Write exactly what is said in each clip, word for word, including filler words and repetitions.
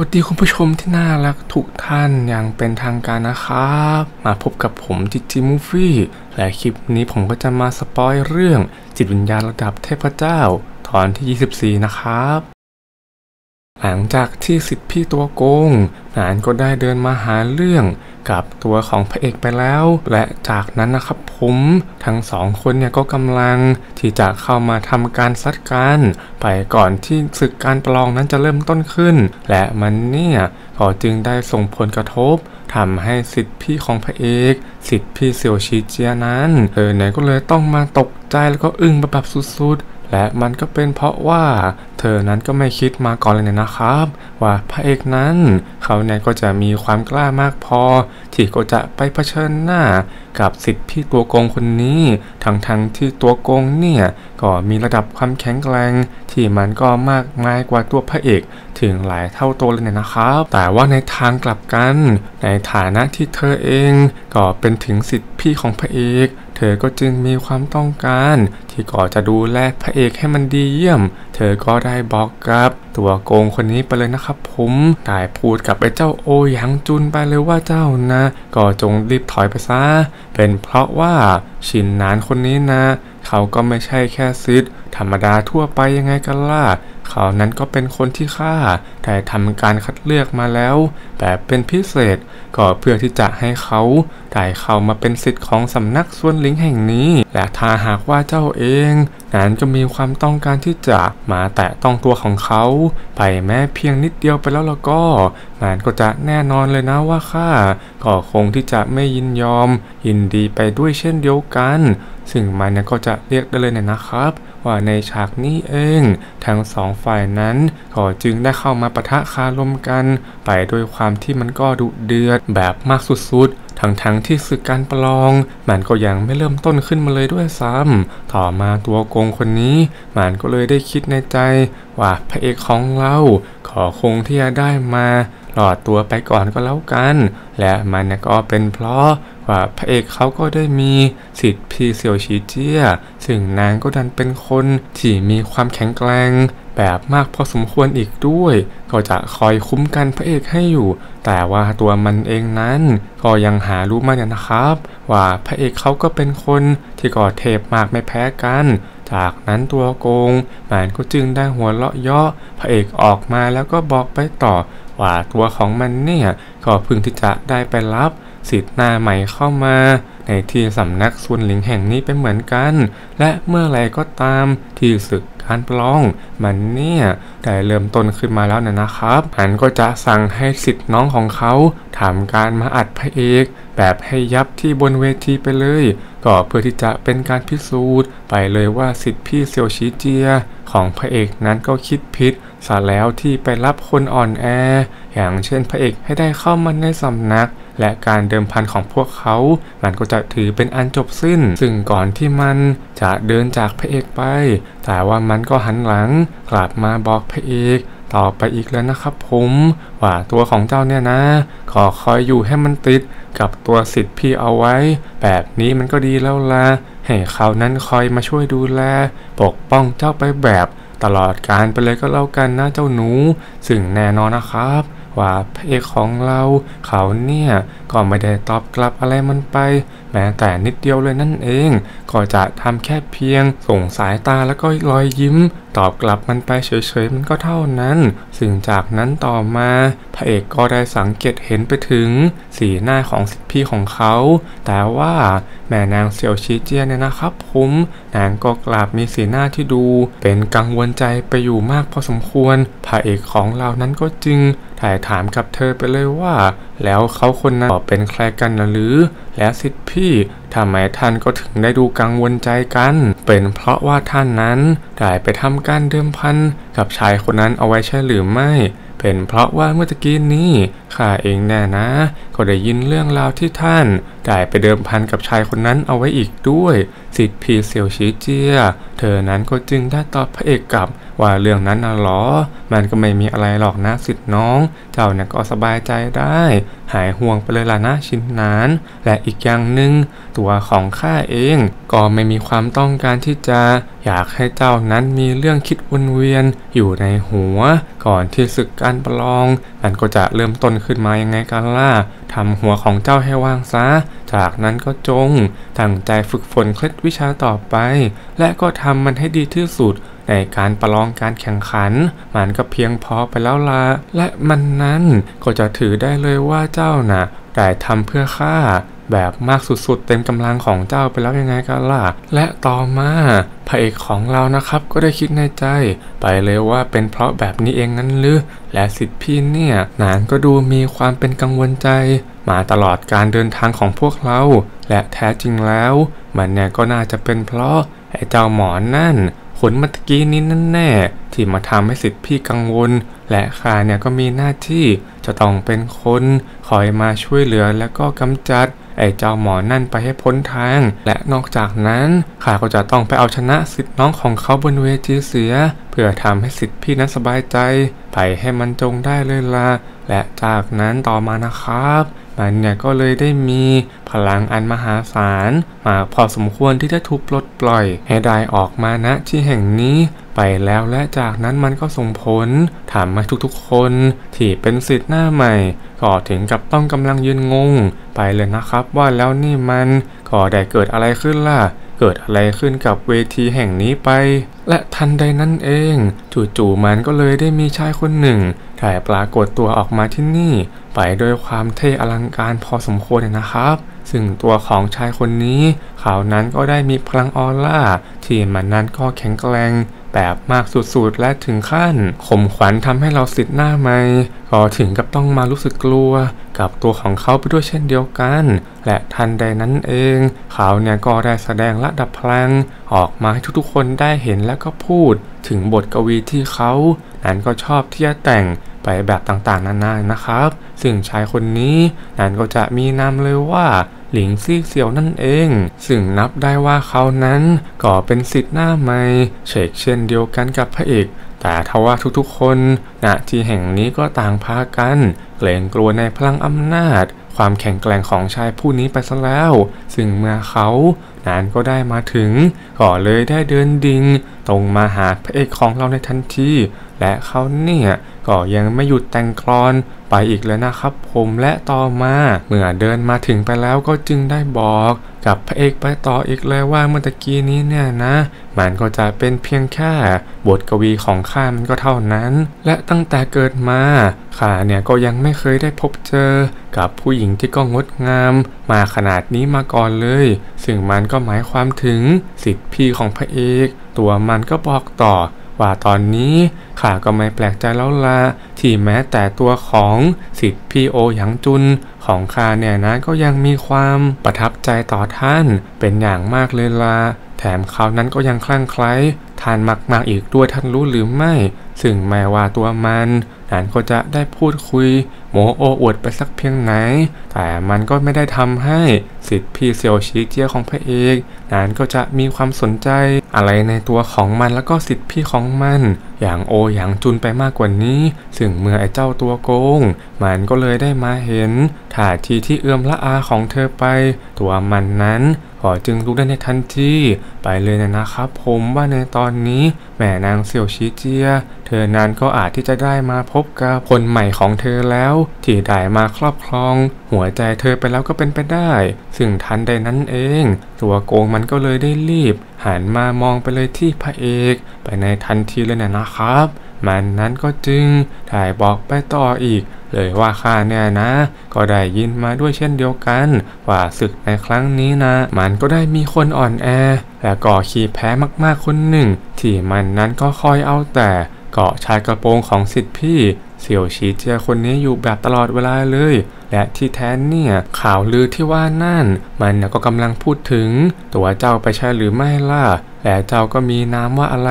สวัสดีคุณผู้ชมที่น่ารักทุกท่านอย่างเป็นทางการนะครับมาพบกับผม จี จี Movie และคลิปนี้ผมก็จะมาสปอยเรื่องจิตวิญญาณระดับเทพเจ้าตอนที่ยี่สิบสี่นะครับหลังจากที่สิทธิพี่ตัวโกงนานก็ได้เดินมาหาเรื่องกับตัวของพระเอกไปแล้วและจากนั้นนะครับผมทั้งสองคนเนี่ยก็กำลังที่จะเข้ามาทำการซัดกันไปก่อนที่ศึกการประลองนั้นจะเริ่มต้นขึ้นและมันเนี่ยก็จึงได้ส่งผลกระทบทำให้สิทธิพี่ของพระเอกสิทธิพี่เซียวชีเจียนั้นเธอเนี่ยก็เลยต้องมาตกใจแล้วก็อึ้งแบบสุดๆและมันก็เป็นเพราะว่าเธอนั้นก็ไม่คิดมาก่อนเลยนะครับว่าพระเอกนั้นเขาเนี่ยก็จะมีความกล้ามากพอที่ก็จะไปเผชิญหน้ากับสิทธิพี่ตัวโกงคนนี้ทั้งๆ ท, ที่ตัวโกงเนี่ยก็มีระดับความแข็งแกร่งที่มันก็มากมายกว่าตัวพระเอกถึงหลายเท่าตัวเลยนะครับแต่ว่าในทางกลับกันในฐานะที่เธอเองก็เป็นถึงสิทธิพี่ของพระเอกเธอก็จึงมีความต้องการที่ก็จะดูแลพระเอกให้มันดีเยี่ยมเธอก็ได้บอกกับตัวโกงคนนี้ไปเลยนะครับผมได้พูดกับไอ้เจ้าโอหยางจุนไปเลยว่าเจ้านะก็จงรีบถอยไปซะเป็นเพราะว่าชินนานคนนี้นะเขาก็ไม่ใช่แค่ซิดธรรมดาทั่วไปยังไงกันล่ะเขานั้นก็เป็นคนที่ข้าได้ทำการคัดเลือกมาแล้วแบบเป็นพิเศษก็เพื่อที่จะให้เขาได้เข้ามาเป็นศิษย์ของสำนักส่วนลิงแห่งนี้และถ้าหากว่าเจ้าเองนั้นก็มีความต้องการที่จะมาแตะต้องตัวของเขาไปแม้เพียงนิดเดียวไปแล้วแล้วก็มันก็จะแน่นอนเลยนะว่าข้าก็คงที่จะไม่ยินยอมยินดีไปด้วยเช่นเดียวกันซึ่งมันก็จะเรียกได้เลยนะครับว่าในฉากนี้เองทั้งสองฝ่ายนั้นก็จึงได้เข้ามาปะทะคารมกันไปด้วยความที่มันก็ดุเดือดแบบมากสุดๆทั้งๆ ท, ที่ศึกการประลองมันก็ยังไม่เริ่มต้นขึ้นมาเลยด้วยซ้ำต่อมาตัวโกงคนนี้มันก็เลยได้คิดในใจว่าพระเอกของเราขอคงที่จะได้มาหลอดตัวไปก่อนก็แล้วกันและมันก็เป็นเพราะว่าพระเอกเขาก็ได้มีสิทธิพี่เซียวชีเจี้ยซึ่งนางก็ดันเป็นคนที่มีความแข็งแกร่งแบบมากพอสมควรอีกด้วยก็จะคอยคุ้มกันพระเอกให้อยู่แต่ว่าตัวมันเองนั้นก็ยังหารู้ไม่ได้นะครับว่าพระเอกเขาก็เป็นคนที่ก่อเทพมากไม่แพ้กันจากนั้นตัวโกงมันก็จึงได้หัวเลาะเยาะพระเอกออกมาแล้วก็บอกไปต่อว่าตัวของมันเนี่ยก็พึงที่จะได้ไปรับสิทธิ์หน้าใหม่เข้ามาในที่สำนักซุนหลิงแห่งนี้เป็นเหมือนกันและเมื่อไรก็ตามที่ศึกการประลองมันเนี่ยได้เริ่มต้นขึ้นมาแล้วนะครับมันก็จะสั่งให้สิทธิ์น้องของเขาทำการมาอัดพระเอกแบบให้ยับที่บนเวทีไปเลยก็เพื่อที่จะเป็นการพิสูจน์ไปเลยว่าสิทธิ์พี่เซียวชีเจียของพระเอกนั้นก็คิดผิดซะแล้วที่ไปรับคนอ่อนแออย่างเช่นพระเอกให้ได้เข้ามาในสำนักและการเดิมพันของพวกเขามันก็จะถือเป็นอันจบสิ้นซึ่งก่อนที่มันจะเดินจากพระเอกไปแต่ว่ามันก็หันหลังกลับมาบอกพระเอกต่อไปอีกแล้วนะครับผมว่าตัวของเจ้าเนี่ยนะขอคอยอยู่ให้มันติดกับตัวสิทธิ์พี่เอาไว้แบบนี้มันก็ดีแล้วล่ะให้เขานั้นคอยมาช่วยดูแลปกป้องเจ้าไปแบบตลอดการไปเลยก็แล้วกันนะเจ้าหนูซึ่งแน่นอนนะครับว่าพระเอกของเราเขาเนี่ยก็ไม่ได้ตอบกลับอะไรมันไปแม้แต่นิดเดียวเลยนั่นเองก็จะทำแค่เพียงส่งสายตาแล้วก็รอยยิ้มตอบกลับมันไปเฉยๆมันก็เท่านั้นซึ่งจากนั้นต่อมาพระเอกก็ได้สังเกตเห็นไปถึงสีหน้าของสิทธิพี่ของเขาแต่ว่าแม่นางเซียวชีเจียเนี่ยนะครับผมนางก็กลับมีสีหน้าที่ดูเป็นกังวลใจไปอยู่มากพอสมควรพระเอกของเรานั้นก็จึงถ่ายถามกับเธอไปเลยว่าแล้วเขาคนนั้นเป็นใครกันหรือและสิทธิพี่ทำไมท่านก็ถึงได้ดูกังวลใจกันเป็นเพราะว่าท่านนั้นได้ไปทำการเดิมพันกับชายคนนั้นเอาไว้ใช่หรือไม่เป็นเพราะว่าเมื่อตะกี้นี้ข้าเองแน่นะก็ได้ยินเรื่องราวที่ท่าน จ่ายไปเดิมพันกับชายคนนั้นเอาไว้อีกด้วยสิทธิ์พีเสี่ยวชีเจียเธอนั้นก็จึงได้ตอบพระเอกกลับว่าเรื่องนั้นน่ะหรอมันก็ไม่มีอะไรหรอกนะสิทธิ์น้องเจ้าเนี่ยก็สบายใจได้หายห่วงไปเลยล่ะนะชินนานและอีกอย่างหนึ่งตัวของข้าเองก็ไม่มีความต้องการที่จะอยากให้เจ้านั้นมีเรื่องคิดวนเวียนอยู่ในหัวก่อนที่ศึกการประลองมันก็จะเริ่มต้นขึ้นมายังไงกันล่ะทำหัวของเจ้าให้ว่างซะจากนั้นก็จงตั้งใจฝึกฝนเคล็ดวิชาต่อไปและก็ทำมันให้ดีที่สุดในการประลองการแข่งขันมันก็เพียงพอไปแล้วละและมันนั้นก็จะถือได้เลยว่าเจ้าน่ะได้ทำเพื่อข้าแบบมากสุดๆเต็มกำลังของเจ้าไปแล้วยังไงกันล่ะและต่อมาพระเอกของเรานะครับก็ได้คิดในใจไปเลยว่าเป็นเพราะแบบนี้เองนั้นหรือและสิทธิ์พี่เนี่ยนานก็ดูมีความเป็นกังวลใจมาตลอดการเดินทางของพวกเราและแท้จริงแล้วมันเนี่ยก็น่าจะเป็นเพราะไอ้เจ้าหมอนั่นผลเมื่อกี้นี้นั่นแน่ที่มาทำให้สิทธิ์พี่กังวลและข้าเนี่ยก็มีหน้าที่จะต้องเป็นคนคอยมาช่วยเหลือและก็กำจัดไอ้เจ้าหมอนั่นไปให้พ้นทางและนอกจากนั้นข้าก็จะต้องไปเอาชนะสิทธิ์น้องของเขาบนเวทีเสียเพื่อทำให้สิทธิ์พี่นั้นสบายใจไปให้มันจงได้เลยละและจากนั้นต่อมานะครับมันเนี่ยก็เลยได้มีพลังอันมหาศาลมาพอสมควรที่จะถูกปลดปล่อยให้ได้ออกมาณที่แห่งนี้ไปแล้วและจากนั้นมันก็ส่งผลทำให้ทุกๆคนที่เป็นศิษย์หน้าใหม่ก็ถึงกับต้องกำลังยืนงงไปเลยนะครับว่าแล้วนี่มันก็ได้เกิดอะไรขึ้นล่ะเกิดอะไรขึ้นกับเวทีแห่งนี้ไปและทันใดนั่นเองจู่ๆมันก็เลยได้มีชายคนหนึ่งได้ปรากฏตัวออกมาที่นี่ไปด้วยความเท่อลังการพอสมควรนะครับซึ่งตัวของชายคนนี้เขานั้นก็ได้มีพลังออร่าที่มันนั้นก็แข็งแกร่งแบบมากสุดๆและถึงขั้นข่มขวัญทำให้เราศิษย์หน้าใหม่ก็ถึงกับต้องมารู้สึกกลัวกับตัวของเขาไปด้วยเช่นเดียวกันและทันใดนั้นเองเขาเนี่ยก็ได้แสดงระดับพลังออกมาให้ทุกๆคนได้เห็นและก็พูดถึงบทกวีที่เขานั้นก็ชอบที่จะแต่งไปแบบต่างๆนานานะครับซึ่งชายคนนี้นั้นก็จะมีนามเลยว่าหลิงซี่เสี่ยวนั่นเองซึ่งนับได้ว่าเขานั้นก็เป็นศิษย์หน้าใหม่เฉกเช่นเดียวกันกับพระเอกแต่ทว่าทุกๆคนณที่แห่งนี้ก็ต่างพากันเกรงกลัวในพลังอำนาจความแข็งแกร่งของชายผู้นี้ไปซะแล้วซึ่งเมื่อเขานั้นก็ได้มาถึงก็เลยได้เดินดิ่งตรงมาหาพระเอกของเราในทันทีและเขาเนี่ยก็ยังไม่หยุดแต่งกลอนไปอีกเลยนะครับผมและต่อมาเมื่อเดินมาถึงไปแล้วก็จึงได้บอกกับพระเอกไปต่ออีกเลยว่าเมื่อตะกี้นี้เนี่ยนะมันก็จะเป็นเพียงแค่บทกวีของข้ามันก็เท่านั้นและตั้งแต่เกิดมาข้าเนี่ยก็ยังไม่เคยได้พบเจอกับผู้หญิงที่ก็งดงามมาขนาดนี้มาก่อนเลยซึ่งมันก็หมายความถึงสิทธิ์พี่ของพระเอกตัวมันก็บอกต่อว่าตอนนี้ข้าก็ไม่แปลกใจแล้วละที่แม้แต่ตัวของสิทธิ์พี่โอหยางจุนของข้าเนี่ยนะก็ยังมีความประทับใจต่อท่านเป็นอย่างมากเลยละแถมเขานั้นก็ยังคลั่งไคล้ท่านมากๆอีกด้วยท่านรู้หรือไม่ซึ่งแม้ว่าตัวมันนั้นก็จะได้พูดคุยโมโออวดไปสักเพียงไหนแต่มันก็ไม่ได้ทำให้สิทธิ์พี่เสี่ยวชีเจียของพระเอกนั้นก็จะมีความสนใจอะไรในตัวของมันแล้วก็สิทธิ์พี่ของมันอย่างโออย่างจุนไปมากกว่านี้ซึ่งเมื่อไอ้เจ้าตัวโกงมันก็เลยได้มาเห็นท่าทีที่เอื้อมละอาของเธอไปตัวมันนั้นขอจึงลุกได้ในทันทีไปเลยนะครับผมว่าในตอนนี้แม่นางเสี่ยวชีเจียเธอนั้นก็อาจที่จะได้มาพบกับคนใหม่ของเธอแล้วที่ได้มาครอบครองหัวใจเธอไปแล้วก็เป็นไปได้ซึ่งทันใดนั้นเองตัวโกงมันก็เลยได้รีบหันมามองไปเลยที่พระเอกไปในทันทีเลยนะครับมันนั้นก็จึงได้บอกไปต่ออีกเลยว่าข้าเนี่ยนะก็ได้ยินมาด้วยเช่นเดียวกันว่าศึกในครั้งนี้นะมันก็ได้มีคนอ่อนแอและก่อขี้แพ้มากๆคนหนึ่งที่มันนั้นก็คอยเอาแต่เกาะชายกระโปรงของสิทธิ์พี่เสี่ยวชีเจียคนนี้อยู่แบบตลอดเวลาเลยและที่แท้เนี่ยข่าวลือที่ว่านั่นมันก็กำลังพูดถึงตัวเจ้าไปใช่หรือไม่ล่ะ แต่เจ้าก็มีนามว่าอะไร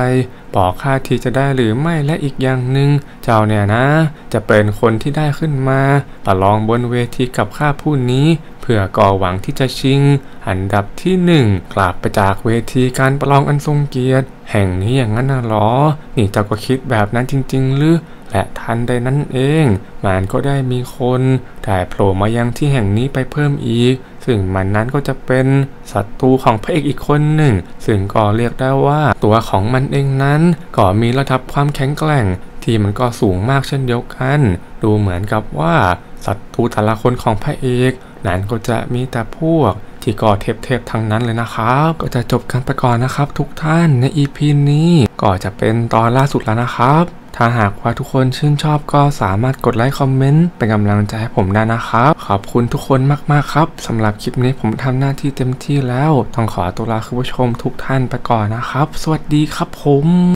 บอกข้าทีจะได้หรือไม่และอีกอย่างหนึ่งเจ้าเนี่ยนะจะเป็นคนที่ได้ขึ้นมาประลองบนเวทีกับข้าผู้นี้เพื่อก่อหวังที่จะชิงอันดับที่หนึ่งกลับไปจากเวทีการประลองอันทรงเกียรติแห่งนี้อย่างนั้นนะหรอนี่เจ้าก็คิดแบบนั้นจริงๆหรือและทันใดนั้นเองมันก็ได้มีคนได้โผล่มายังที่แห่งนี้ไปเพิ่มอีกซึ่งมันนั้นก็จะเป็นศัตรูของพระเอกอีกคนหนึ่งซึ่งก็เรียกได้ว่าตัวของมันเองนั้นก็มีระดับความแข็งแกร่งที่มันก็สูงมากเช่นเดียวกันดูเหมือนกับว่าศัตรูแต่ละคนของพระเอกนั้นก็จะมีแต่พวกที่ก่อเทพเทพทั้งนั้นเลยนะครับก็จะจบกันไปก่อนนะครับทุกท่านใน อี พี นี้ก็จะเป็นตอนล่าสุดแล้วนะครับถ้าหากว่าทุกคนชื่นชอบก็สามารถกดไลค์คอมเมนต์เป็นกำลังใจให้ผมได้นะครับขอบคุณทุกคนมากๆครับสำหรับคลิปนี้ผมทำหน้าที่เต็มที่แล้วต้องขอตัวลาคุณผู้ชมทุกท่านไปก่อนนะครับสวัสดีครับผม